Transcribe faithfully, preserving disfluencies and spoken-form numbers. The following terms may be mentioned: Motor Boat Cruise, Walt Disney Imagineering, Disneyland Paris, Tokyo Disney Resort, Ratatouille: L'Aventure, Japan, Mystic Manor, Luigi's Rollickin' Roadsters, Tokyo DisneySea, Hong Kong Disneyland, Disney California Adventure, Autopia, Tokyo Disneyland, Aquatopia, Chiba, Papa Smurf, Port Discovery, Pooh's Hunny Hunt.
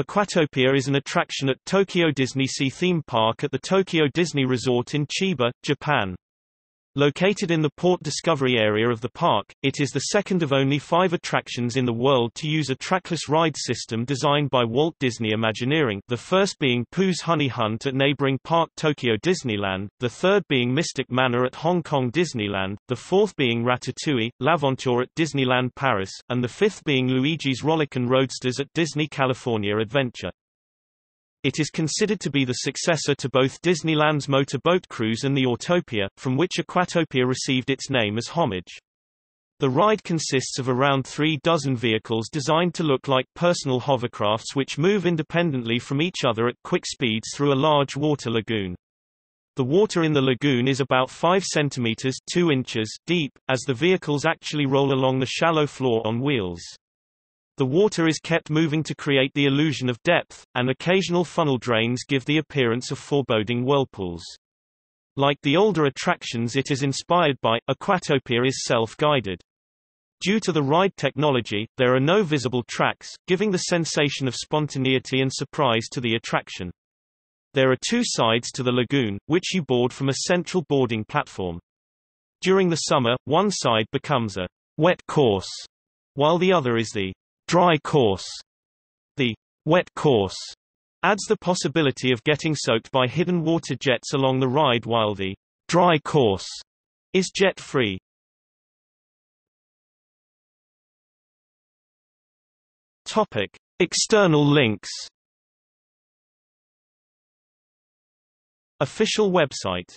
Aquatopia is an attraction at Tokyo Disney Sea Theme Park at the Tokyo Disney Resort in Chiba, Japan. Located in the Port Discovery area of the park, it is the second of only five attractions in the world to use a trackless ride system designed by Walt Disney Imagineering, the first being Pooh's Hunny Hunt at neighboring park Tokyo Disneyland, the third being Mystic Manor at Hong Kong Disneyland, the fourth being Ratatouille: L'Aventure at Disneyland Paris, and the fifth being Luigi's Rollickin' Roadsters at Disney California Adventure. It is considered to be the successor to both Disneyland's Motor Boat Cruise and the Autopia, from which Aquatopia received its name as homage. The ride consists of around three dozen vehicles designed to look like personal hovercrafts which move independently from each other at quick speeds through a large water lagoon. The water in the lagoon is about five centimeters (two inches) deep, as the vehicles actually roll along the shallow floor on wheels. The water is kept moving to create the illusion of depth, and occasional funnel drains give the appearance of foreboding whirlpools. Like the older attractions it is inspired by, Aquatopia is self-guided. Due to the ride technology, there are no visible tracks, giving the sensation of spontaneity and surprise to the attraction. There are two sides to the lagoon, which you board from a central boarding platform. During the summer, one side becomes a wet course, while the other is the dry course. The wet course adds the possibility of getting soaked by hidden water jets along the ride, while the dry course is jet-free. Topic: External links. Official website.